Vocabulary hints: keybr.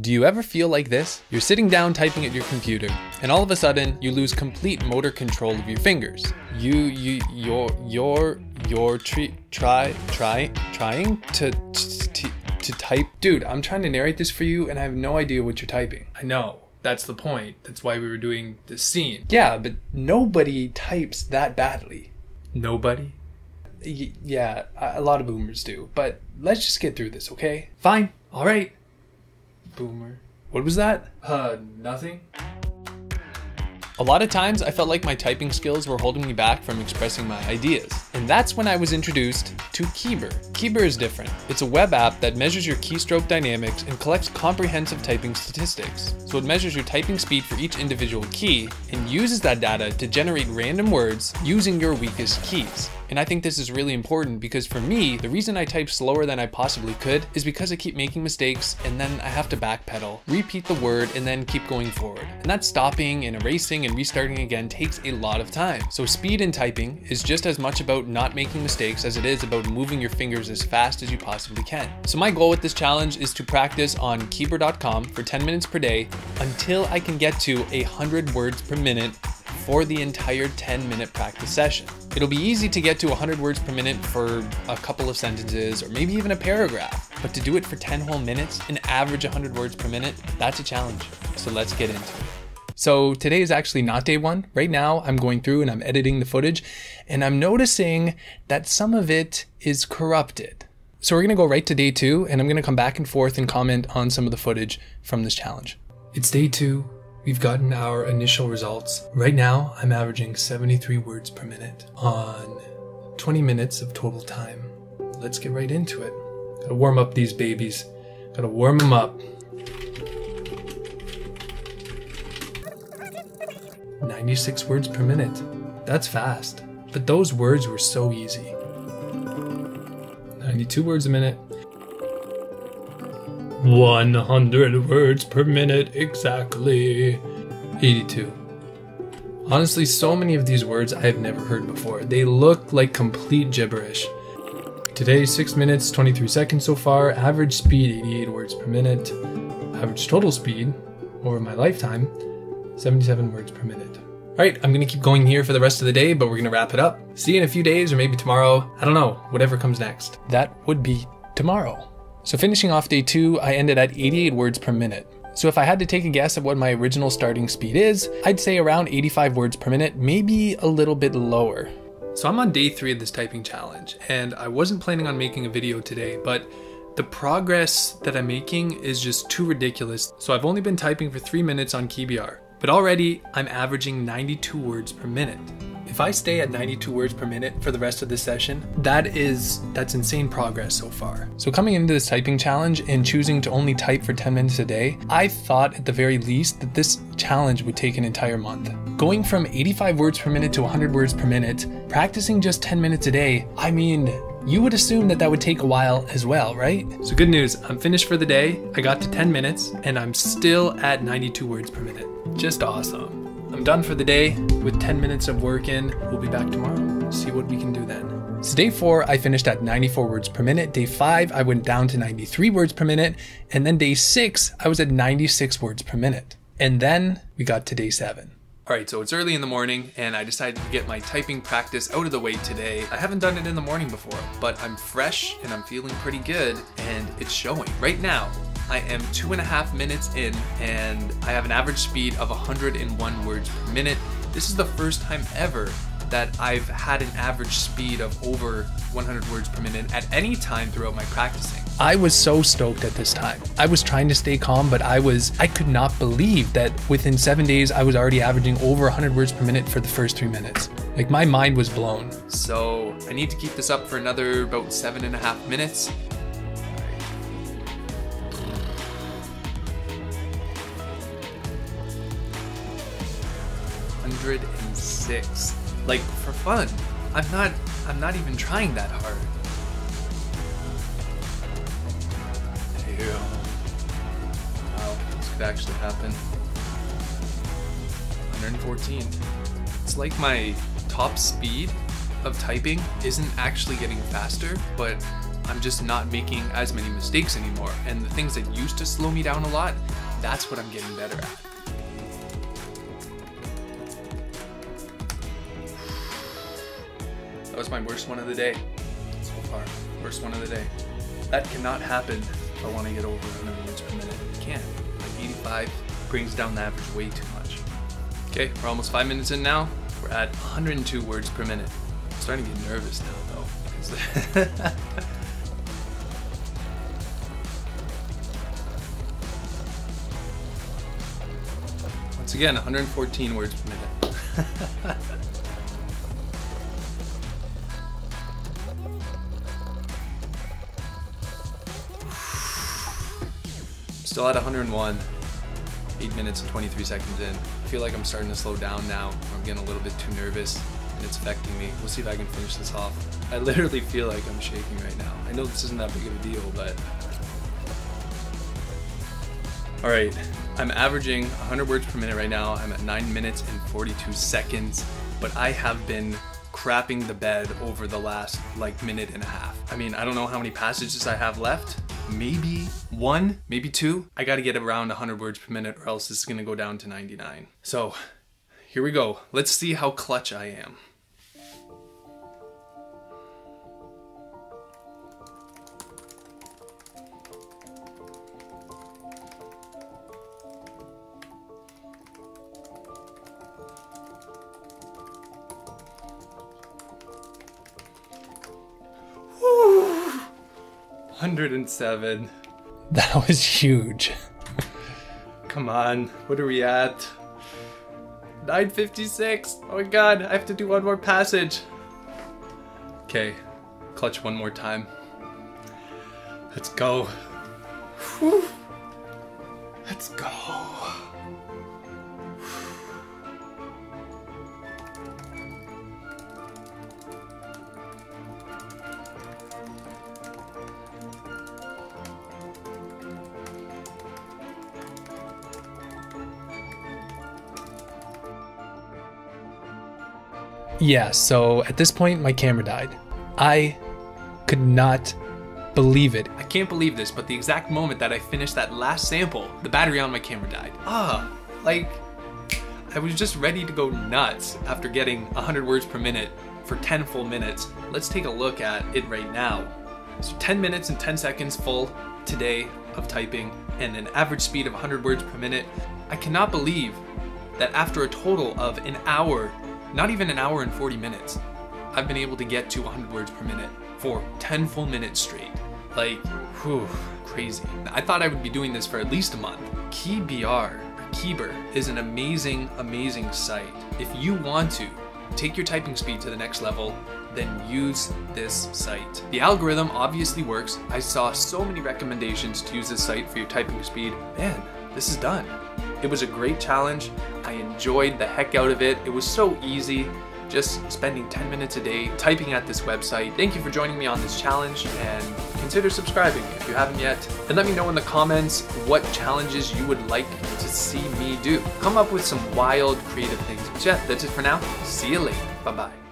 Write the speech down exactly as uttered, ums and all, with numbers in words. Do you ever feel like this? You're sitting down typing at your computer, and all of a sudden, you lose complete motor control of your fingers. You, you, you're, you're, you're try, try, try, trying to, to, to type. Dude, I'm trying to narrate this for you, and I have no idea what you're typing. I know. That's the point. That's why we were doing this scene. Yeah, but nobody types that badly. Nobody? Y- yeah, a lot of boomers do, but let's just get through this, okay? Fine. All right. Boomer. What was that? Uh, nothing. A lot of times I felt like my typing skills were holding me back from expressing my ideas. And that's when I was introduced to keybr. keybr is different. It's a web app that measures your keystroke dynamics and collects comprehensive typing statistics. So it measures your typing speed for each individual key and uses that data to generate random words using your weakest keys. And I think this is really important because for me, the reason I type slower than I possibly could is because I keep making mistakes and then I have to backpedal, repeat the word, and then keep going forward. And that stopping and erasing and restarting again takes a lot of time. So speed in typing is just as much about not making mistakes as it is about moving your fingers as fast as you possibly can. So my goal with this challenge is to practice on keybr dot com for ten minutes per day until I can get to one hundred words per minute for the entire ten minute practice session. It'll be easy to get to one hundred words per minute for a couple of sentences or maybe even a paragraph, but to do it for ten whole minutes and average one hundred words per minute, that's a challenge. So let's get into it. So today is actually not day one. Right now I'm going through and I'm editing the footage and I'm noticing that some of it is corrupted. So we're gonna go right to day two and I'm gonna come back and forth and comment on some of the footage from this challenge. It's day two. We've gotten our initial results. Right now, I'm averaging seventy-three words per minute on twenty minutes of total time. Let's get right into it. Gotta warm up these babies. Gotta warm them up. ninety-six words per minute. That's fast. But those words were so easy. ninety-two words a minute. one hundred words per minute exactly. eighty-two. Honestly, so many of these words I have never heard before. They look like complete gibberish. Today, six minutes, twenty-three seconds so far. Average speed, eighty-eight words per minute. Average total speed, over my lifetime, seventy-seven words per minute. All right, I'm gonna keep going here for the rest of the day, but we're gonna wrap it up. See you in a few days or maybe tomorrow. I don't know, whatever comes next. That would be tomorrow. So finishing off day two, I ended at eighty-eight words per minute. So if I had to take a guess at what my original starting speed is, I'd say around eighty-five words per minute, maybe a little bit lower. So I'm on day three of this typing challenge, and I wasn't planning on making a video today, but the progress that I'm making is just too ridiculous. So I've only been typing for three minutes on keybr, but already I'm averaging ninety-two words per minute. If I stay at ninety-two words per minute for the rest of this session, that is, that's insane progress so far. So coming into this typing challenge and choosing to only type for ten minutes a day, I thought at the very least that this challenge would take an entire month. Going from eighty-five words per minute to one hundred words per minute, practicing just ten minutes a day, I mean, you would assume that that would take a while as well, right? So good news, I'm finished for the day. I got to ten minutes and I'm still at ninety-two words per minute. Just awesome. I'm done for the day with ten minutes of work in. We'll be back tomorrow. See what we can do then. So day four, I finished at ninety-four words per minute. Day five, I went down to ninety-three words per minute. And then day six, I was at ninety-six words per minute. And then we got to day seven. All right, so it's early in the morning and I decided to get my typing practice out of the way today. I haven't done it in the morning before, but I'm fresh and I'm feeling pretty good and it's showing right now. I am two and a half minutes in and I have an average speed of one hundred one words per minute. This is the first time ever that I've had an average speed of over one hundred words per minute at any time throughout my practicing. I was so stoked at this time. I was trying to stay calm, but I was, I could not believe that within seven days, I was already averaging over one hundred words per minute for the first three minutes. Like my mind was blown. So I need to keep this up for another about seven and a half minutes. one hundred six. Like for fun. I'm not I'm not even trying that hard. Ew. Wow, this could actually happen. one hundred fourteen. It's like my top speed of typing isn't actually getting faster, but I'm just not making as many mistakes anymore. And the things that used to slow me down a lot, that's what I'm getting better at. That was my worst one of the day so far. Worst one of the day. That cannot happen if I want to get over one hundred reps per minute. It can't. Like eighty-five brings down the average way too much. Okay, we're almost five minutes in now. We're at one hundred two words per minute. I'm starting to get nervous now though. Once again, one hundred fourteen words per minute. Still at one hundred one, eight minutes and twenty-three seconds in. I feel like I'm starting to slow down now. I'm getting a little bit too nervous and it's affecting me. We'll see if I can finish this off. I literally feel like I'm shaking right now. I know this isn't that big of a deal, but. All right, I'm averaging one hundred words per minute right now. I'm at nine minutes and forty-two seconds, but I have been crapping the bed over the last like minute and a half. I mean, I don't know how many passages I have left. Maybe one, maybe two. I gotta get around one hundred words per minute or else this is gonna go down to ninety-nine. So here we go. Let's see how clutch I am. one hundred seven. That was huge. Come on, what are we at? nine fifty-six. Oh my god, I have to do one more passage. Okay, clutch one more time. Let's go. Whew. Let's go. Yeah, so at this point, my camera died. I could not believe it. I can't believe this, but the exact moment that I finished that last sample, the battery on my camera died. Ah, like, I was just ready to go nuts after getting one hundred words per minute for ten full minutes. Let's take a look at it right now. So ten minutes and ten seconds full today of typing and an average speed of one hundred words per minute. I cannot believe that after a total of an hour, not even an hour and forty minutes, I've been able to get to one hundred words per minute for ten full minutes straight. Like, whew, crazy. I thought I would be doing this for at least a month. keybr, or keybr, is an amazing, amazing site. If you want to take your typing speed to the next level, then use this site. The algorithm obviously works. I saw so many recommendations to use this site for your typing speed. Man, this is done. It was a great challenge. I enjoyed the heck out of it. It was so easy, just spending ten minutes a day typing at this website. Thank you for joining me on this challenge, and consider subscribing if you haven't yet. And let me know in the comments what challenges you would like to see me do. Come up with some wild, creative things. But yeah, that's it for now. See you later. Bye-bye.